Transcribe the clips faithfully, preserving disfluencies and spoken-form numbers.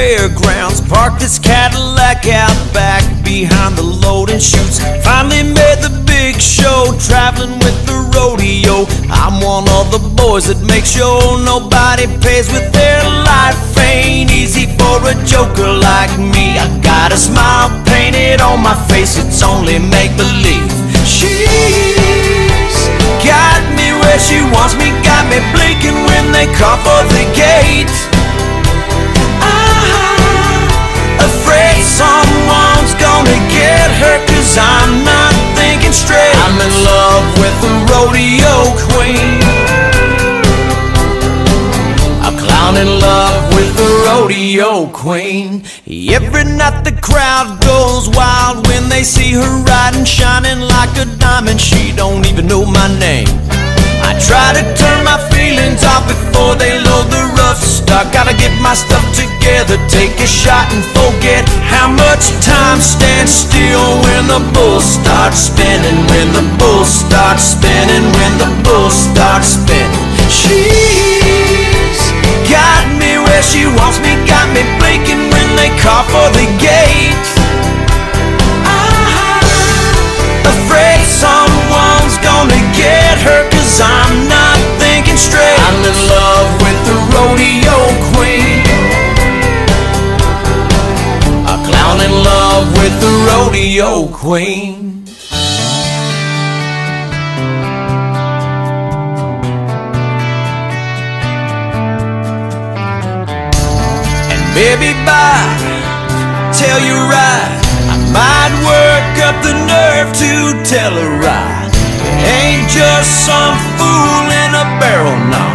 fairgrounds. Parked his Cadillac out back behind the loading chutes. Finally made the big show, traveling with the rodeo. I'm one of the boys that make sure nobody pays with their life. Ain't easy for a joker like me. I got a smile painted on my face, it's only make-believe. She's got me where she wants me, got me blinking when they call for the gate. I'm afraid someone's gonna get her, 'cause I'm not thinking straight. I'm in love with the rodeo queen. I'm clowning in love with the rodeo queen. Every night the crowd goes wild when they see her riding, shining like a diamond. She don't even know my name. I try to turn my feelings off before they load the rough stock. Gotta get my stuff together, take a shot and forget how much time stands still when the bull starts spinning, when the bull starts spinning, when the bull starts spinning. She's got me where she wants me, got me blinking when they call for the gate. I'm afraid someone's gonna get her, 'cause I'm not thinking straight. I'm in love with the rodeo queen. A clown in love with the rodeo queen. Baby, bye, tell you right, I might work up the nerve to tell her right. It ain't just some fool in a barrel, no.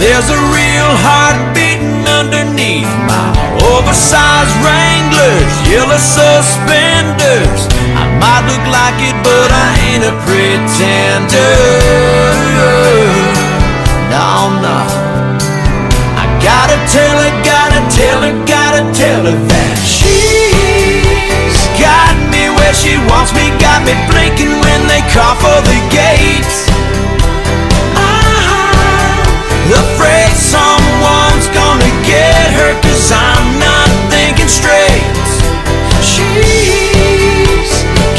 There's a real heart beating underneath my oversized Wranglers, yellow suspenders. I might look like it, but I ain't a pretender. No, no, I gotta tell her, tell her, gotta tell her that she's got me where she wants me, got me blinking when they call for the gate. I'm afraid someone's gonna get her, 'cause I'm not thinking straight. She's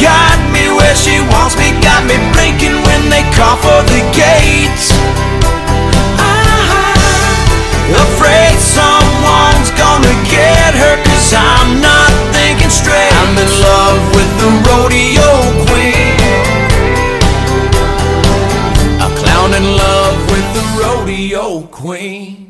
got me where she wants me, got me blinking when they call for the gate. I'm afraid someone's gonna get her, 'cause I'm not thinking straight. I'm in love with the rodeo queen. A clown in love with the rodeo queen.